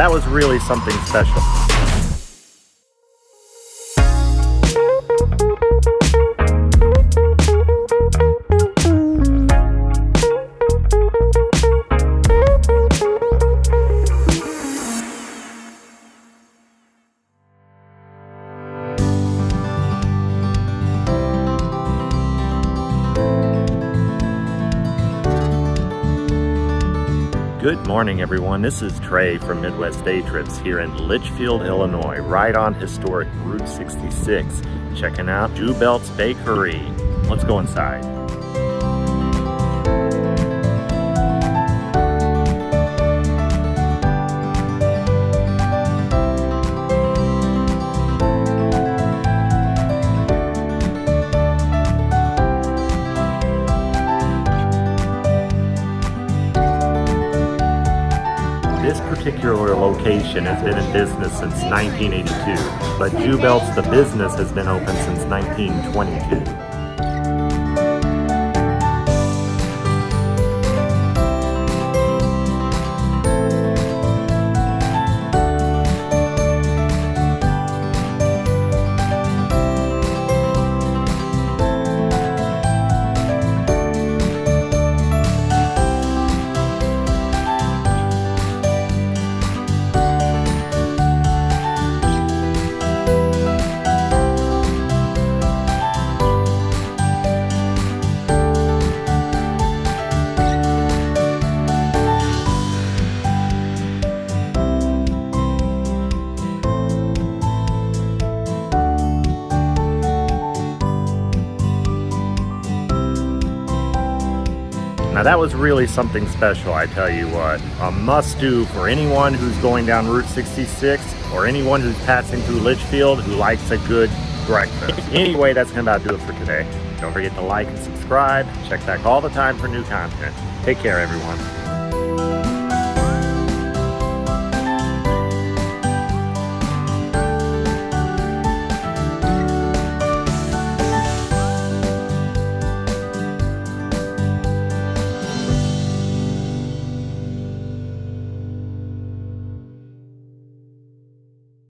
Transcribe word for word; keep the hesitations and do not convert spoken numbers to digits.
that was really something special. Good morning, everyone. This is Trey from Midwest Day Trips here in Litchfield, Illinois, right on historic Route sixty-six, checking out Jubelt's Bakery. Let's go inside. This particular location has been in business since nineteen eighty-two, but Jubelt's the business has been open since nineteen twenty-two. Now that was really something special, I tell you what. A must-do for anyone who's going down Route sixty-six or anyone who's passing through Litchfield who likes a good breakfast. Anyway, that's gonna about do it for today. Don't forget to like and subscribe. Check back all the time for new content. Take care, everyone.